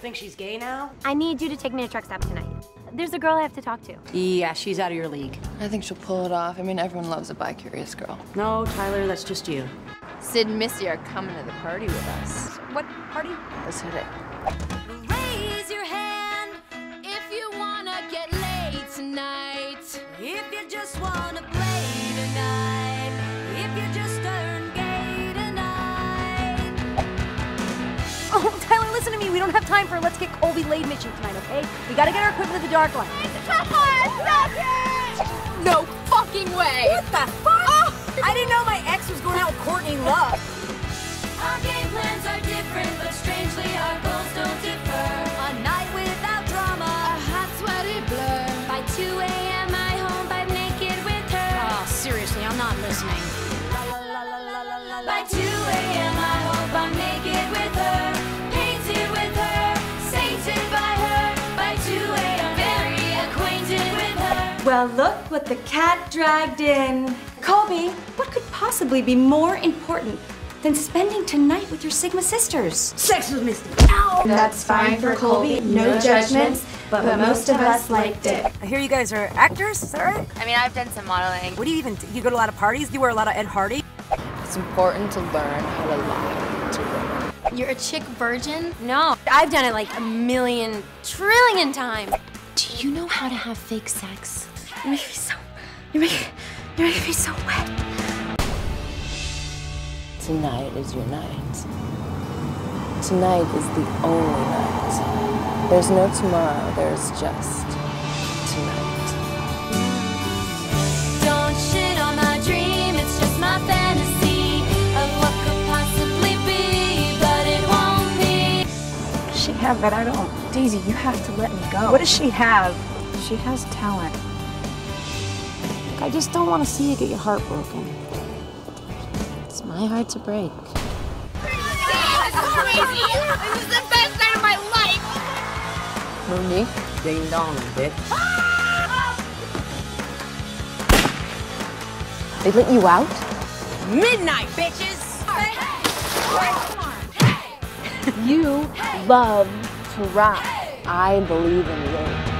think she's gay now? I need you to take me to truck stop tonight. There's a girl I have to talk to. Yeah, she's out of your league. I think she'll pull it off. I mean, everyone loves a bi-curious girl. No, Tyler, that's just you. Sid and Missy are coming to the party with us. What party? Let's hit it. Raise your hand if you wanna get laid tonight. If you just wanna play tonight. If you just turn gay tonight. Oh, Tyler, listen to me. We don't have time for a let's get Colby laid mission tonight, okay? We gotta get our equipment to the dark line. It's a tough one. Stop it! No fucking way! What the fuck? Oh. I didn't know my ex was going out with Courtney Love. Our game plans are different, but strangely our goals don't differ. A night without drama, a hot sweaty blur. By 2 a.m. I home, by naked with her. Oh, seriously, I'm not listening. La, la, la, la, la, la, la. By 2 a.m. I hope I'm naked with her. Painted with her, sainted by her. By 2 a.m. very acquainted with her. Well, look what the cat dragged in. Colby, what could possibly be more important than spending tonight with your Sigma sisters? Sex with Mr. Owl! That's fine for Colby, no judgments, but most of us liked it. I hear you guys are actors, is that right? I mean, I've done some modeling. What do you even do? You go to a lot of parties? You wear a lot of Ed Hardy? It's important to learn how to lie to women. You're a chick virgin? No, I've done it like a million, trillion times. Do you know how to have fake sex? You make me so... You're gonna be so wet. Tonight is your night. Tonight is the only night. There's no tomorrow, there's just tonight. Don't shit on my dream, it's just my fantasy of what could possibly be, but it won't be. She have that I don't. Daisy, you have to let me go. What does she have? She has talent. I just don't want to see you get your heart broken. It's my heart to break. This is crazy! This is the best night of my life! Mooney, ding dong, bitch. They let you out? Midnight, bitches! You love to rock. I believe in you.